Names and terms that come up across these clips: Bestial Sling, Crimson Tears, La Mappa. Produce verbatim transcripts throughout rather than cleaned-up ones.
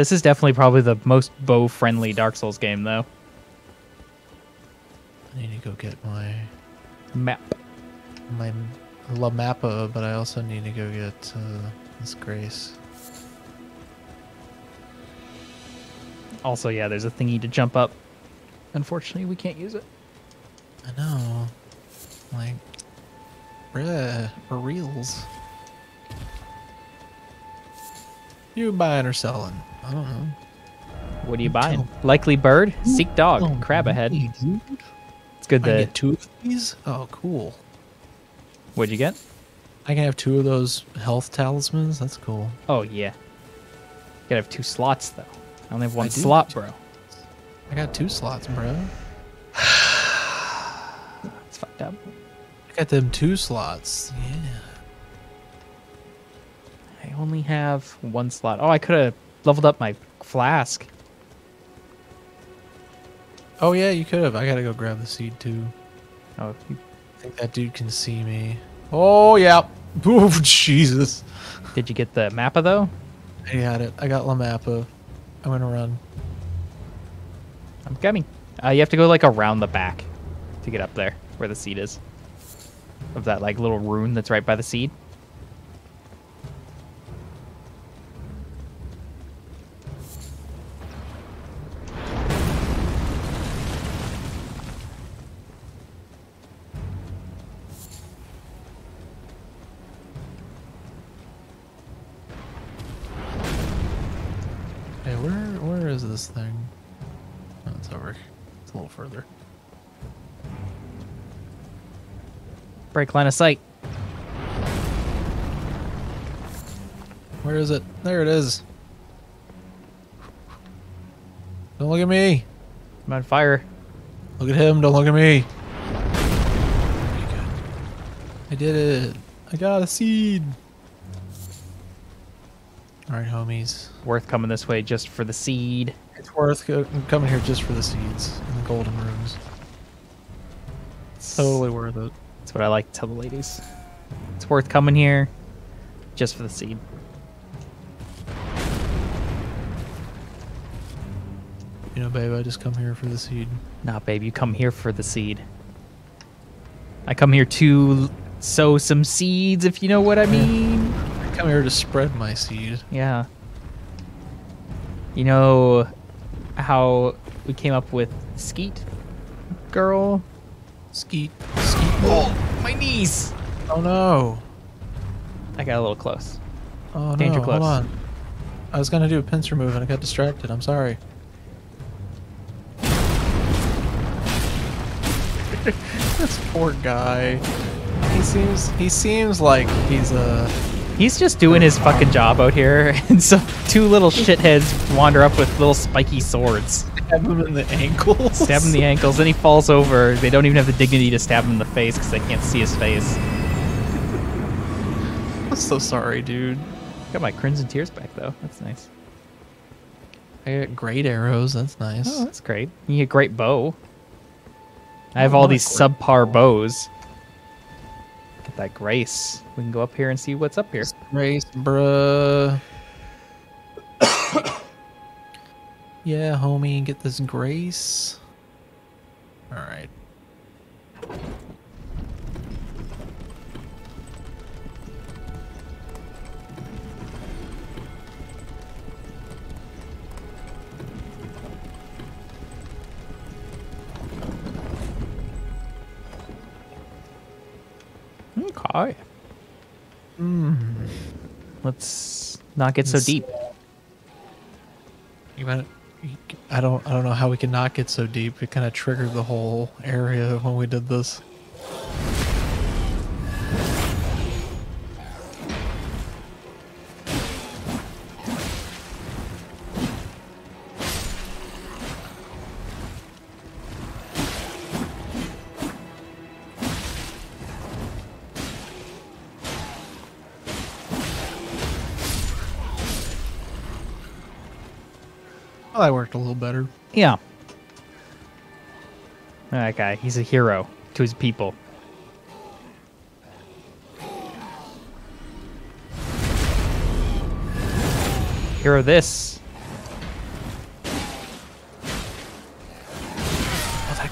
This is definitely probably the most bow-friendly Dark Souls game, though. I need to go get my... map. My La Mappa, but I also need to go get uh, this Grace. Also, yeah, there's a thingy to jump up. Unfortunately, we can't use it. I know. Like, bleh, for reals. You buying or selling? I don't know. What are you buying? Likely bird, seek dog, oh, crab ahead. Dude. It's good that. I get two of these? Oh, cool. What'd you get? I can have two of those health talismans. That's cool. Oh, yeah. You gotta have two slots, though. I only have one I slot, do. bro. I got two slots, bro. It's fucked up. I got them two slots. Yeah. I only have one slot. Oh, I could have leveled up my flask. Oh, yeah, you could have. I gotta go grab the seed, too. Oh, you... I think that dude can see me. Oh, yeah. Oh, Jesus. Did you get the Mappa, though? I got it. I got La Mappa. I'm gonna run. I'm coming. Uh, you have to go like around the back to get up there where the seed is. Of that like little rune that's right by the seed. Thing. Oh, it's over. It's a little further. Break line of sight. Where is it? There it is. Don't look at me. I'm on fire. Look at him. Don't look at me. I did it. I got a seed. Alright, homies. Worth coming this way just for the seed. It's worth go coming here just for the seeds and the golden rooms. It's totally worth it. That's what I like to tell the ladies. It's worth coming here just for the seed. You know, babe, I just come here for the seed. Nah, babe, you come here for the seed. I come here to sow some seeds, if you know what I mean. I'm here to spread my seed. Yeah. You know how we came up with Skeet Girl? Skeet. Skeet. Oh, my knees! Oh no. I got a little close. Oh Danger no, close. Hold on. I was gonna do a pincer move and I got distracted. I'm sorry. This poor guy. He seems, he seems like he's a... He's just doing his fucking job out here, and so two little shitheads wander up with little spiky swords. Stab him in the ankles. Stab him in the ankles, then he falls over. They don't even have the dignity to stab him in the face because they can't see his face. I'm so sorry, dude. Got my Crimson Tears back, though. That's nice. I got great arrows. That's nice. Oh, that's great. You get a great bow. I have oh, all these subpar bows. Get that Grace. We can go up here and see what's up here. Grace, bruh. Yeah, homie, get this Grace. All right. Okay. Mm. Let's not get so deep. You might, I don't. I don't know how we can not get so deep. It kind of triggered the whole area when we did this. Well, that worked a little better. Yeah. That guy, he's a hero to his people. Hero this.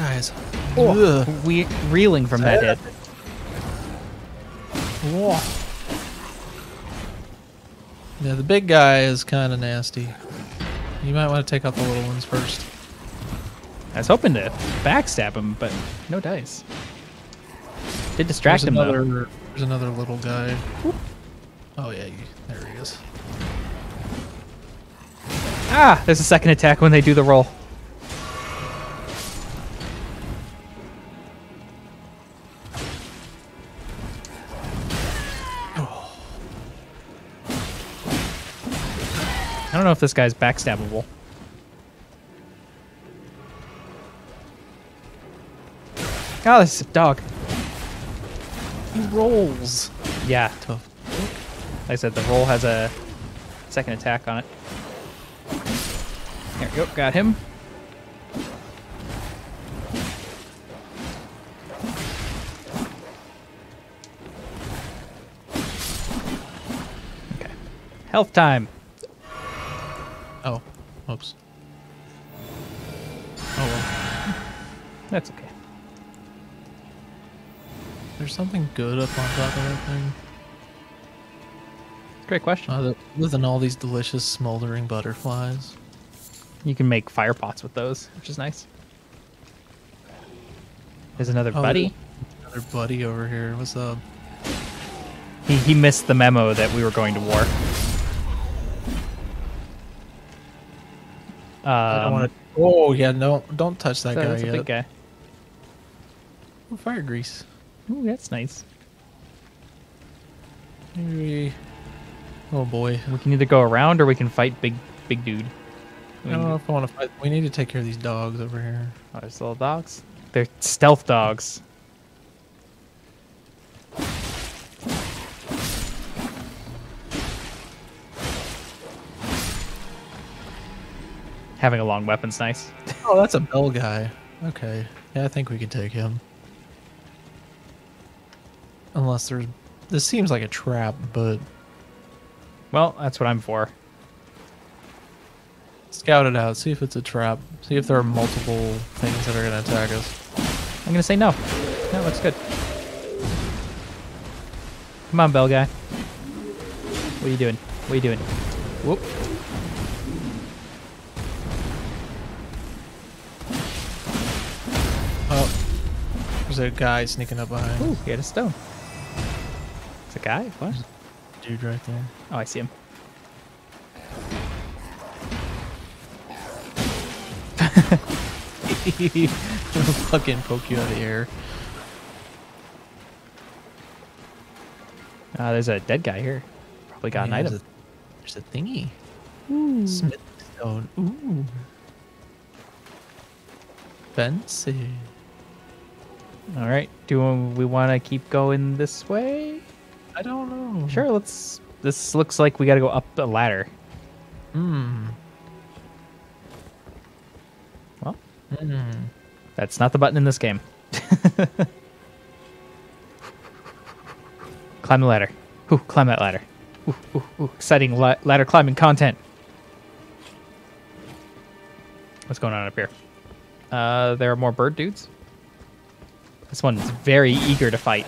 guys. Oh, we reeling from that hit. Whoa. Yeah, the big guy is kind of nasty. You might want to take out the little ones first. I was hoping to backstab him, but no dice. Did distract there's him another, though. There's another little guy. Whoop. Oh yeah, you, there he is. Ah, there's a second attack when they do the roll. Oh. I don't know if this guy's backstabbable. Oh, this is a dog. He rolls. Yeah, tough. Like I said, the roll has a second attack on it. There we go, got him. Okay. Health time. Oh, oops. Oh, well. That's okay. There's something good up on top of that thing. Great question. Uh, within all these delicious smoldering butterflies. You can make fire pots with those, which is nice. There's another oh, buddy. Another buddy over here. What's up? He, he missed the memo that we were going to war. Um, I don't wanna, oh, yeah, no, don't touch that, that guy that's yet. A big guy. Oh, fire grease. Ooh, that's nice. Hey. Oh boy. We can either go around or we can fight big big dude. We I don't know if I want to fight. We need to take care of these dogs over here. Oh, there's little dogs? They're stealth dogs. Having a long weapon's nice. Oh, that's a bell guy. Okay. Yeah, I think we can take him. Unless there's... This seems like a trap, but... Well, that's what I'm for. Scout it out. See if it's a trap. See if there are multiple things that are going to attack us. I'm going to say no. That looks good. Come on, bell guy. What are you doing? What are you doing? Whoop. Oh. There's a guy sneaking up behind. Ooh, he had a stone. It's a guy? What? Dude right there. Oh, I see him. He'll fucking poke you out of the air. Uh, there's a dead guy here. Probably got yeah, an item. There's a, there's a thingy. Ooh. Smith stone. Ooh. Fancy. Alright, do we want to keep going this way? I don't know. Sure, let's... This looks like we gotta go up the ladder. Hmm. Well, mm. That's not the button in this game. Climb the ladder. Ooh, climb that ladder. Ooh, ooh, ooh. Exciting la ladder climbing content. What's going on up here? Uh, there are more bird dudes. This one's very eager to fight.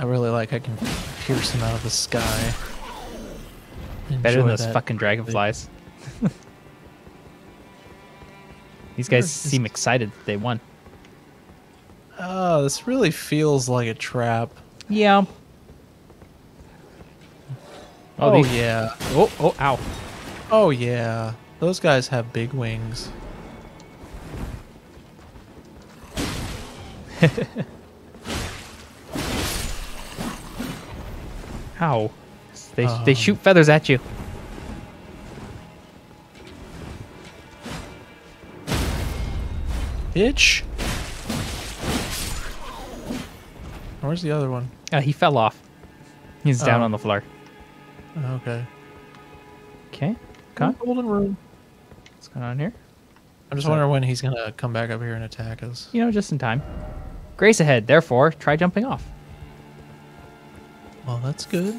I really like I can pierce him out of the sky. Enjoy Better than those that. fucking dragonflies. These guys seem excited that they won. Oh, this really feels like a trap. Yeah. Oh, oh these... yeah. Oh, oh, ow. Oh, yeah. Those guys have big wings. How? They, um, they shoot feathers at you. Bitch. Where's the other one? Uh, he fell off. He's um, down on the floor. Okay. Okay. Come on. Golden room. What's going on here? I'm just so, wondering when he's going to come back up here and attack us. You know, just in time. Grace ahead, therefore, try jumping off. Well, that's good.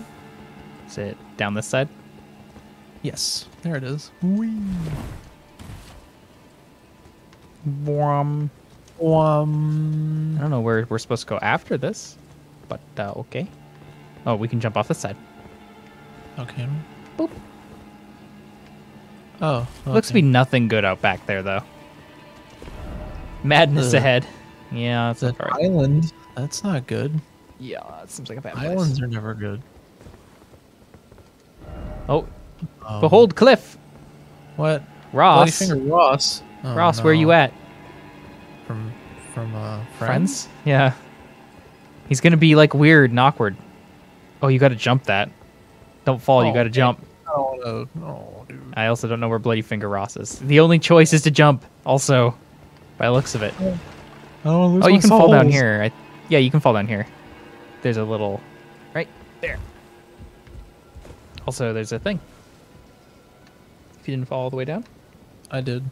Is it down this side? Yes. There it is. Whee. Boom. Um, I don't know where we're supposed to go after this, but uh, okay. Oh, we can jump off this side. Okay. Boop. Oh. Okay. Looks to be nothing good out back there, though. Madness uh, ahead. Yeah, that's an right. Island. That's not good. Yeah, that seems like a bad place. Islands are never good. Oh. Um, Behold, Cliff. What? Ross. Finger Ross. Oh, Ross, no. Where you at? From from uh, friends? friends? Yeah. He's gonna be like weird and awkward. Oh, you gotta jump that. Don't fall, oh, you gotta jump. No, no, no, dude. I also don't know where Bloody Finger Ross is. The only choice is to jump, also, by the looks of it. I don't lose oh, you can souls. fall down here. I, yeah, you can fall down here. There's a little... right there. Also, there's a thing. If you didn't fall all the way down? I did.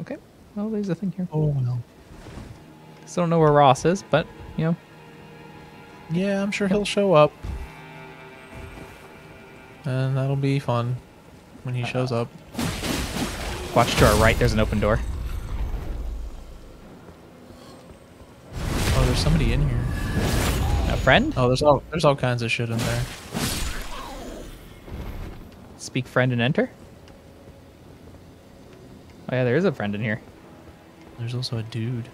Okay. Well, there's a thing here. Oh, no. Still don't know where Ross is, but, you know. Yeah, I'm sure he'll show up. And that'll be fun when he uh, shows up. Watch to our right, there's an open door. Oh, there's somebody in here. A friend? Oh, there's all there's all kinds of shit in there. Speak friend and enter? Oh yeah, there is a friend in here. There's also a dude.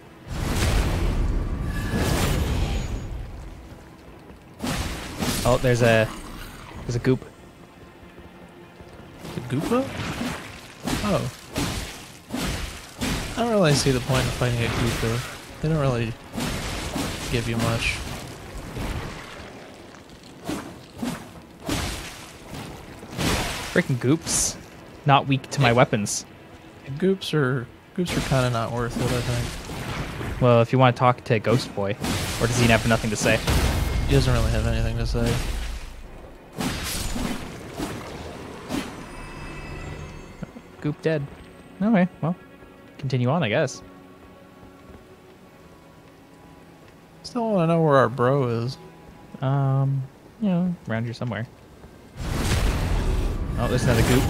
Oh, there's a there's a goop. The Goopa? Oh. I don't really see the point of fighting a Goopa. They don't really give you much. Freaking Goops. Not weak to my yeah. weapons. Goops are Goops are kind of not worth it, I think. Well, if you want to talk to Ghost Boy, or does he have nothing to say? He doesn't really have anything to say. Goop dead. Okay, well, continue on, I guess. Still want to know where our bro is. Um, you know, around here somewhere. Oh, there's another goop.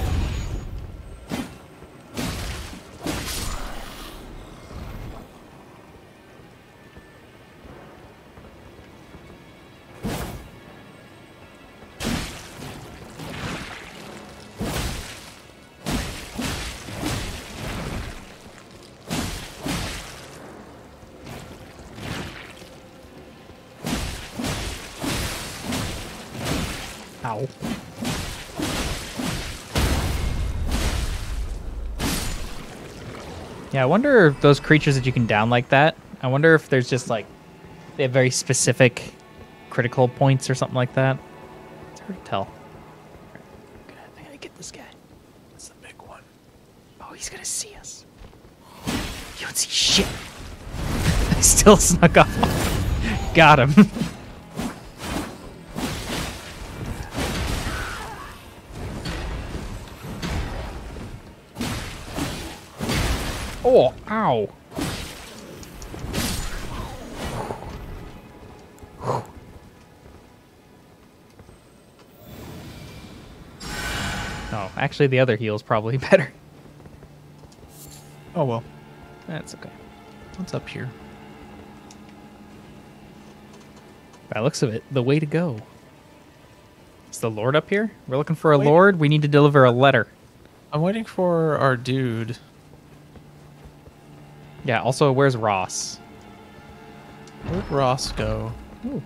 Ow. Yeah, I wonder if those creatures that you can down like that, I wonder if there's just like, they have very specific critical points or something like that. It's hard to tell. I'm gonna, I gotta get this guy. That's the big one. Oh, he's gonna see us. You don't see shit. I still snuck up. Got him. Oh, ow. Oh, actually the other heel's probably better. Oh, well. That's okay. What's up here? By the looks of it, the way to go. Is the Lord up here? We're looking for a Wait. Lord. We need to deliver a letter. I'm waiting for our dude. Yeah, also, where's Ross? Where'd Ross go? Ooh.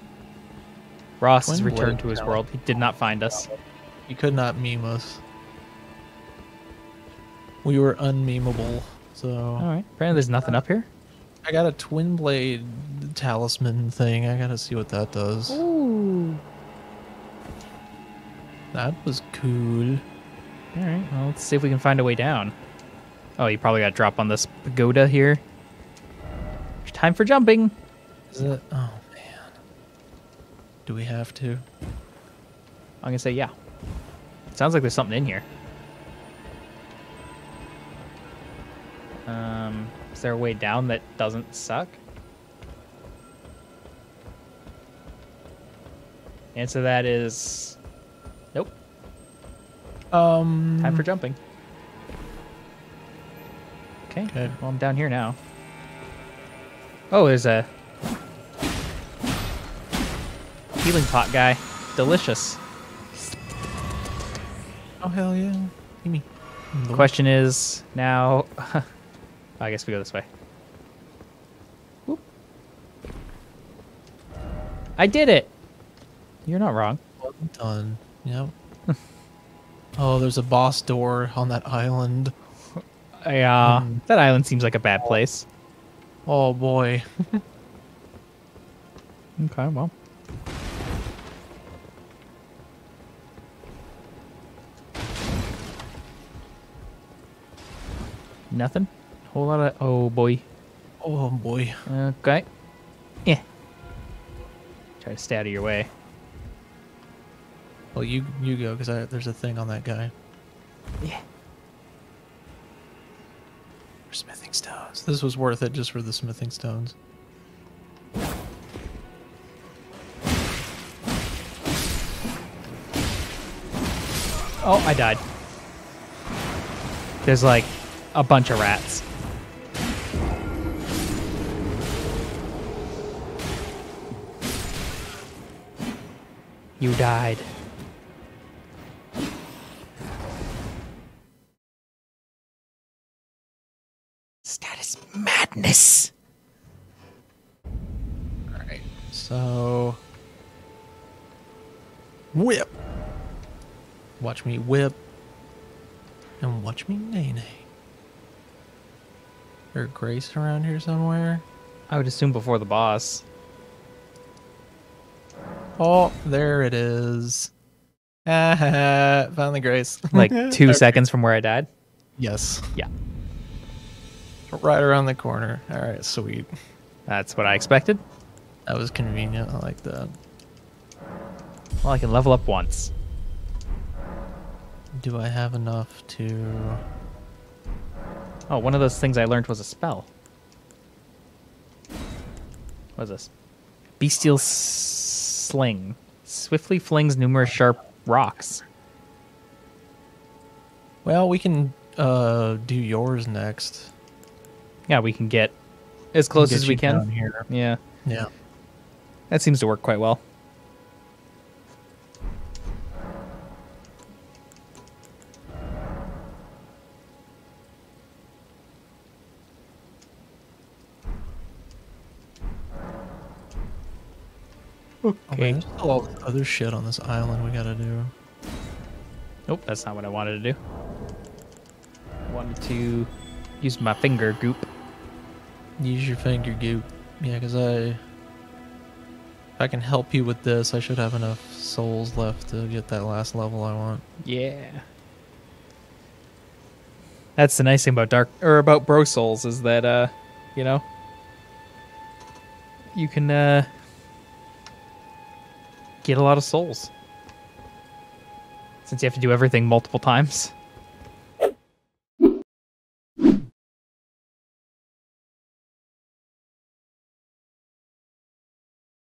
Ross has returned to his world. He did not find us. He could not meme us. We were unmemeable, so... Alright, apparently there's nothing up here. I got a twin blade talisman thing. I gotta see what that does. Ooh. That was cool. Alright, well, let's see if we can find a way down. Oh, you probably got to drop on this pagoda here. There's time for jumping. Is it? Oh, man. Do we have to? I'm going to say yeah. It sounds like there's something in here. Um, is there a way down that doesn't suck? Answer that is nope. Um, time for jumping. Okay, well, I'm down here now. Oh, there's a healing pot guy. Delicious. Oh, hell yeah. Give me. The question is now... I guess we go this way. Whoop. I did it! You're not wrong. Well done. Yep. Oh, there's a boss door on that island. Yeah, um, that island seems like a bad place. Oh, boy. Okay, well. Nothing? Whole lot of... Oh, boy. Oh, boy. Okay. Yeah. Try to stay out of your way. Well, you you go, because there's a thing on that guy. Yeah. For smithing stones. This was worth it just for the smithing stones. Oh, I died. There's like a bunch of rats. You died. Status madness. All right, so whip. Watch me whip, and watch me nay-nay. Is there Grace around here somewhere? I would assume before the boss. Oh, there it is. Ah, finally, Grace. Like two seconds from where I died? Yes. Yeah. Right around the corner. All right, sweet. That's what I expected. That was convenient. I like that. Well, I can level up once. Do I have enough to... Oh, one of those things I learned was a spell. What is this? Bestial Sling. Swiftly flings numerous sharp rocks. Well, we can uh, do yours next. Yeah, we can get as close as we can. Here. Yeah. Yeah. That seems to work quite well. Okay. There's all the other shit on this island we gotta do. Nope, that's not what I wanted to do. I wanted to use my finger goop. Use your finger goop. Yeah, because I... If I can help you with this, I should have enough souls left to get that last level I want. Yeah. That's the nice thing about Dark... Or about Bro Souls is that, uh... You know? You can, uh... get a lot of souls. Since you have to do everything multiple times.